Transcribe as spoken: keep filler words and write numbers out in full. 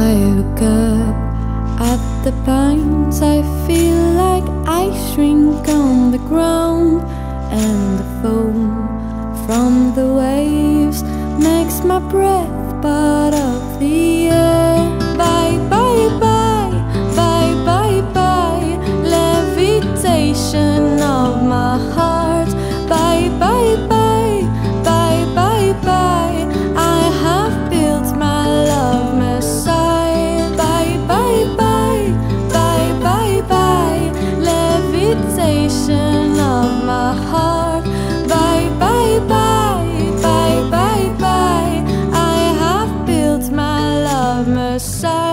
I look up at the pines, I feel like I shrink on the ground, and the foam from the waves makes my breath part of the air. Bye, bye, bye, bye, bye, bye, levitation of my heart. Bye, bye, bye, bye, bye, bye, I have built my love messiah. Bye, bye, bye, bye, bye, bye, levitation of my heart. Bye, bye, bye, bye, bye, bye, I have built my love messiah.